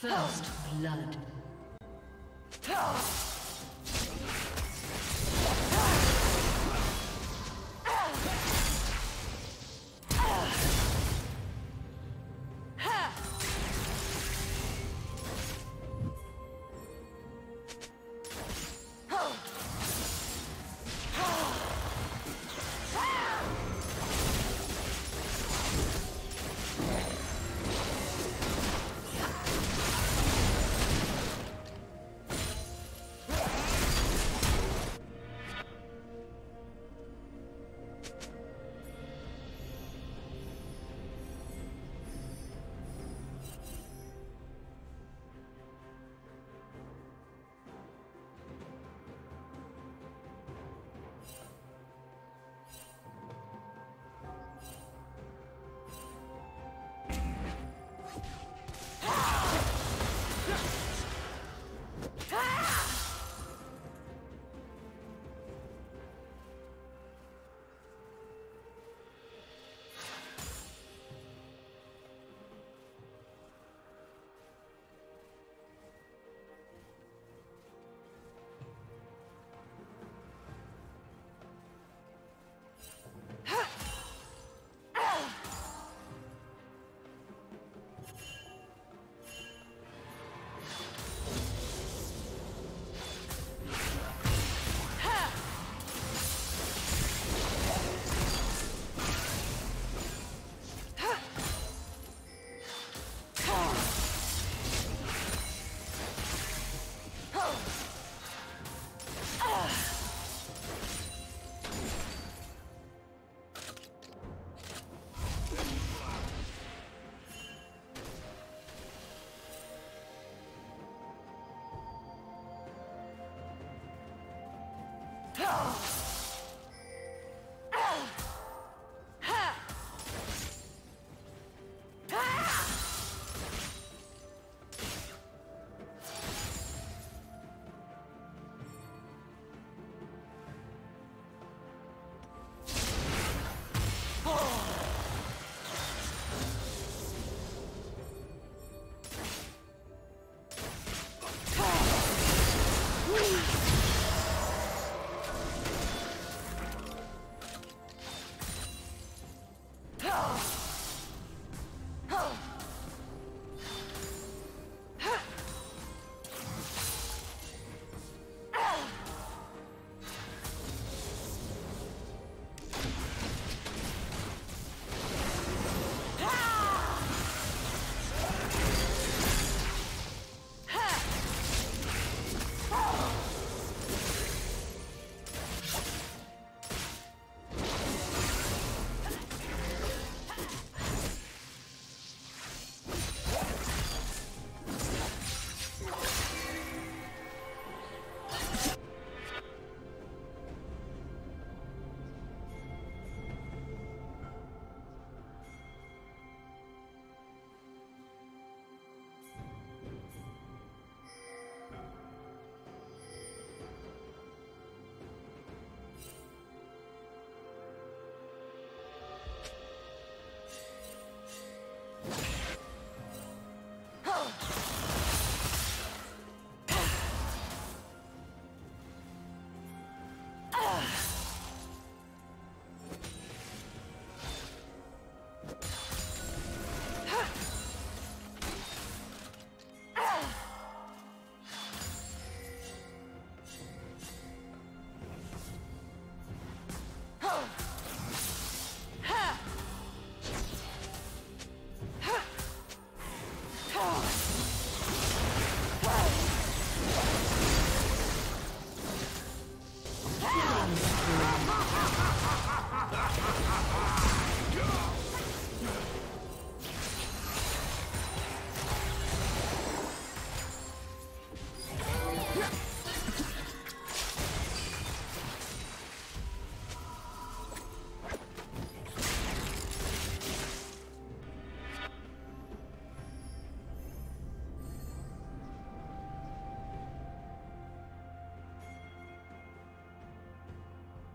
First blood.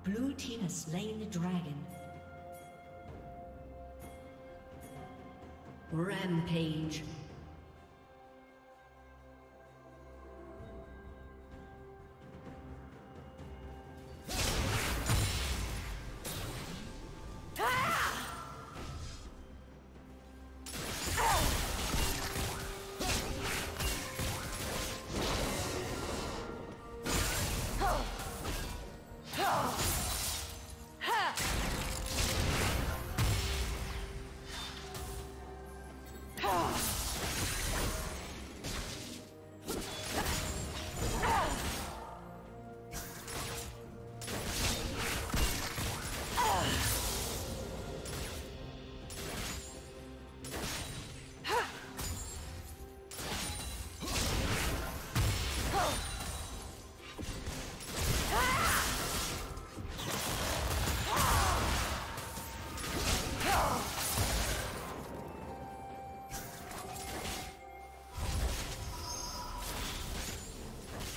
Blue team has slain the dragon. Rampage.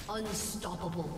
Unstoppable.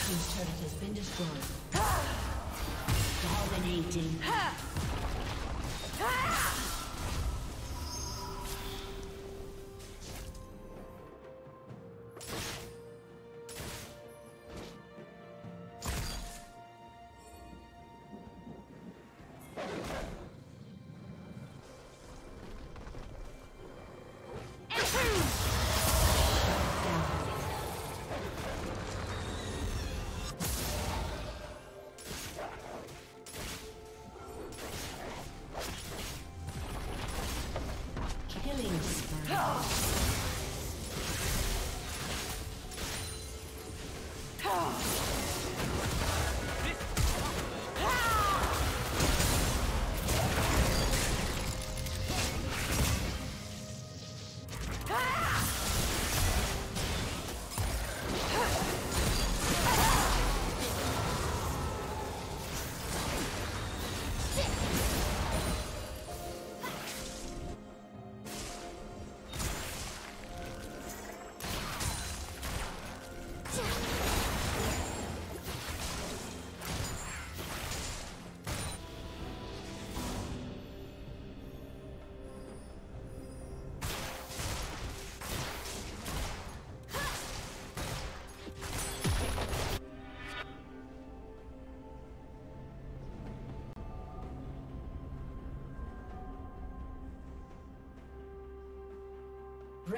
This turret has been destroyed. Dominating.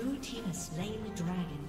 Blue team has slain the dragon.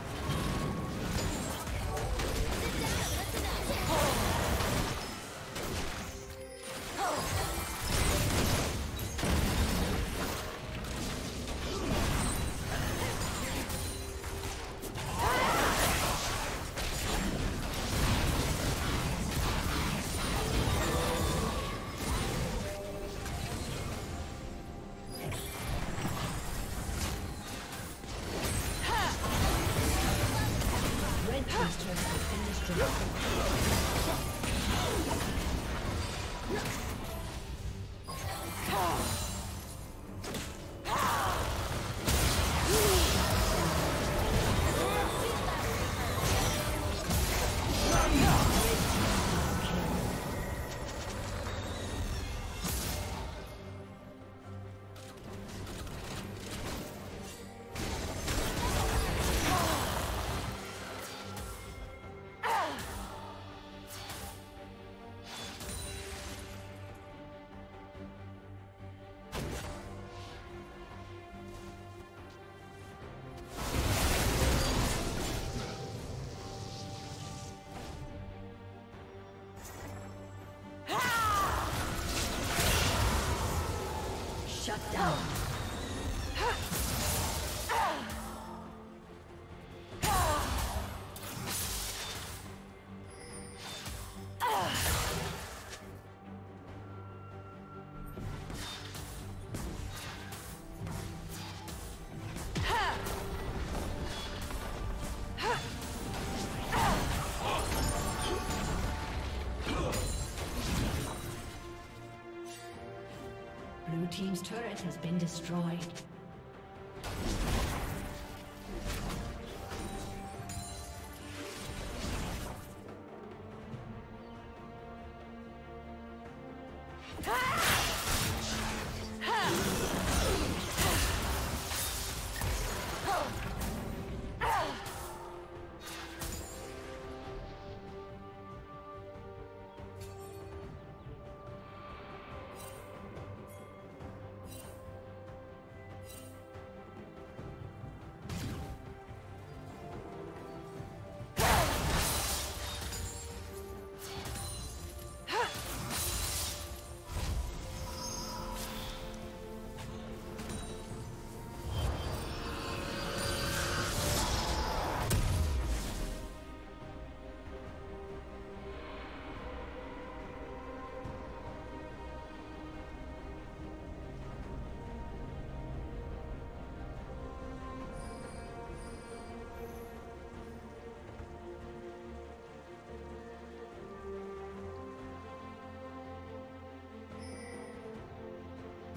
Shut down. Team's turret has been destroyed.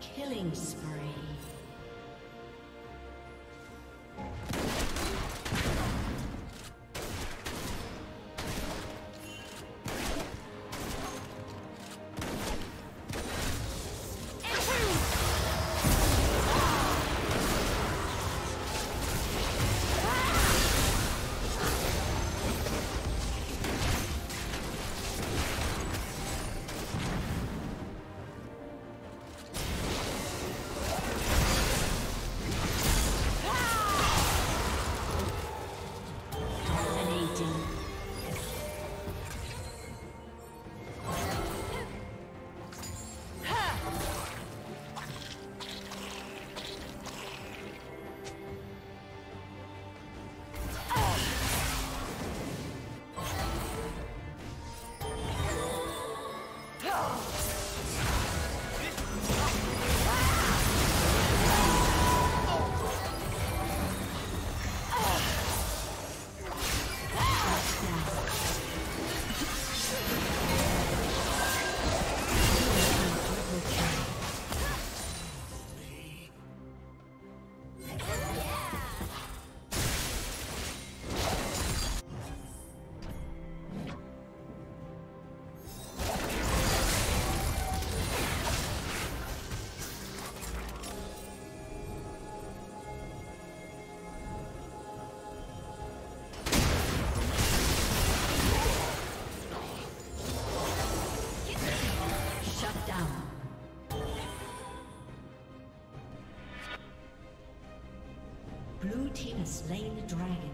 Killing spree. Blue team has slain the dragon.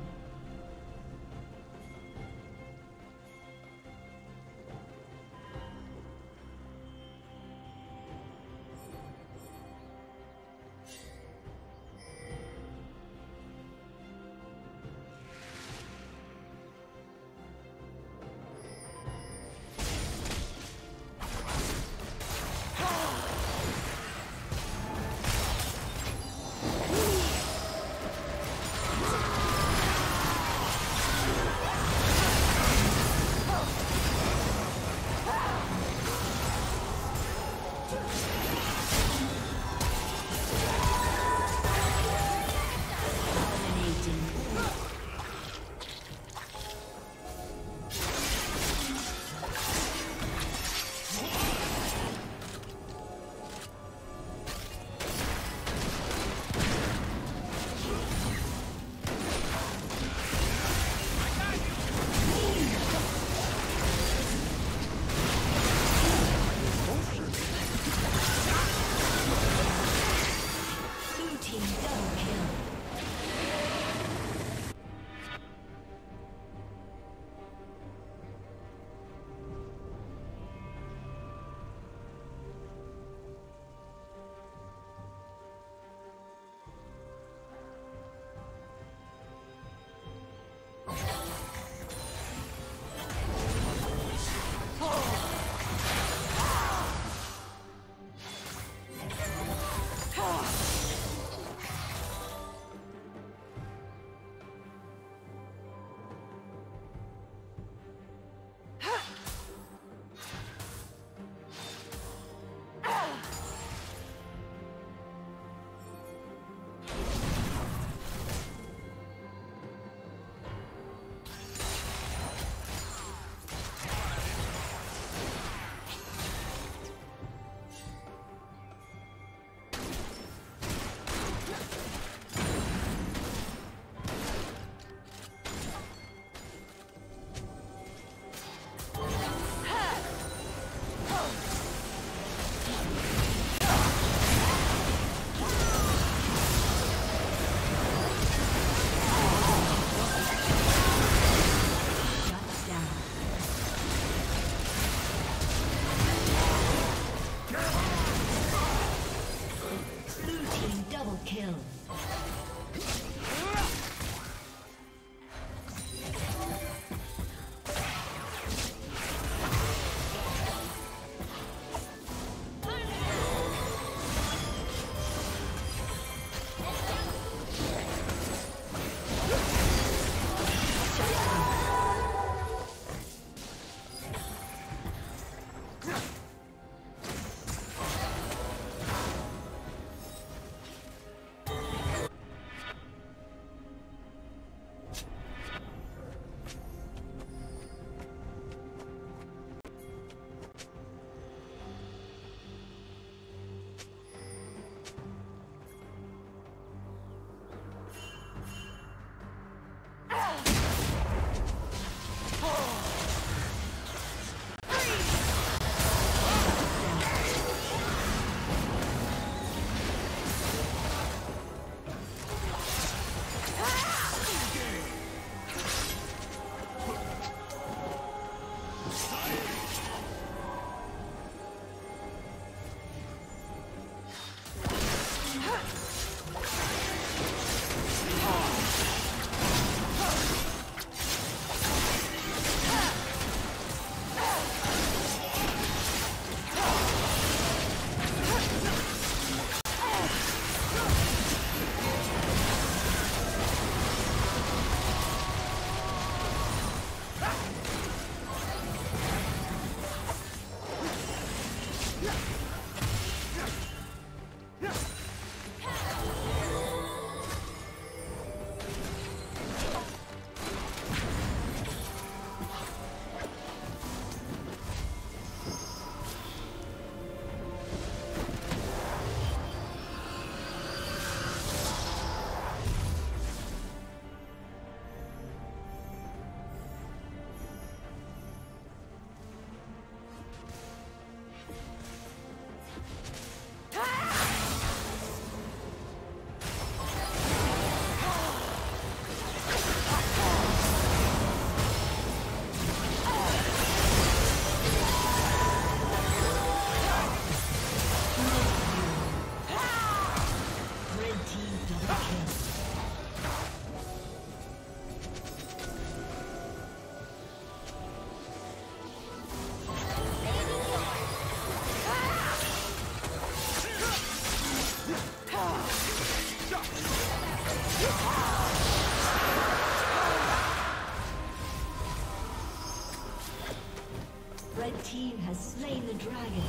Red team has slain the dragon. Red team has slain the dragon.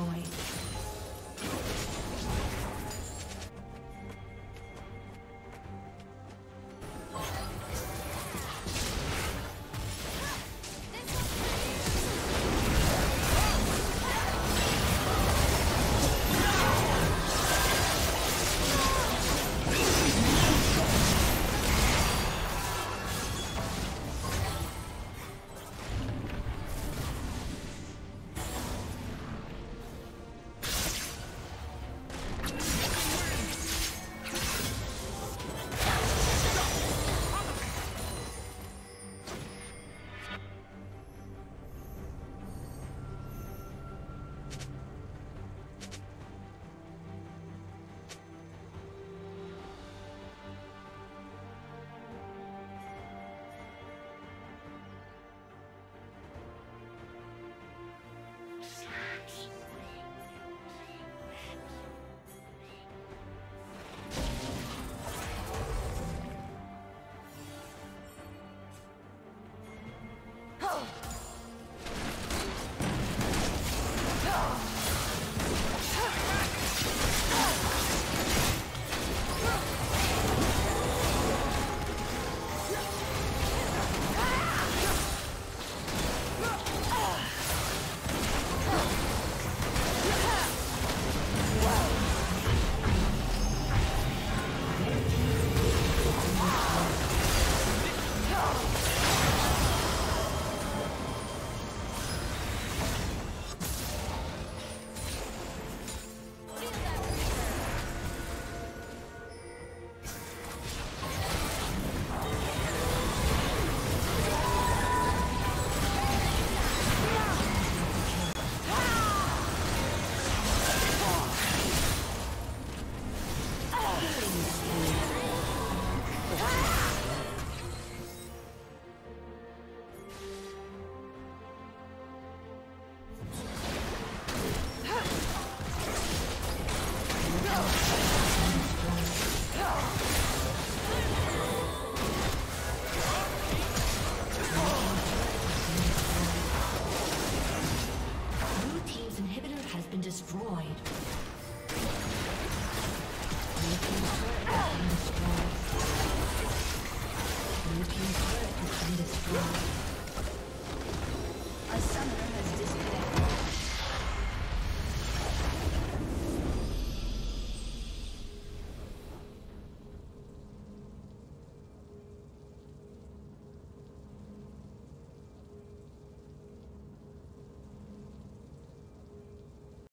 destroyed.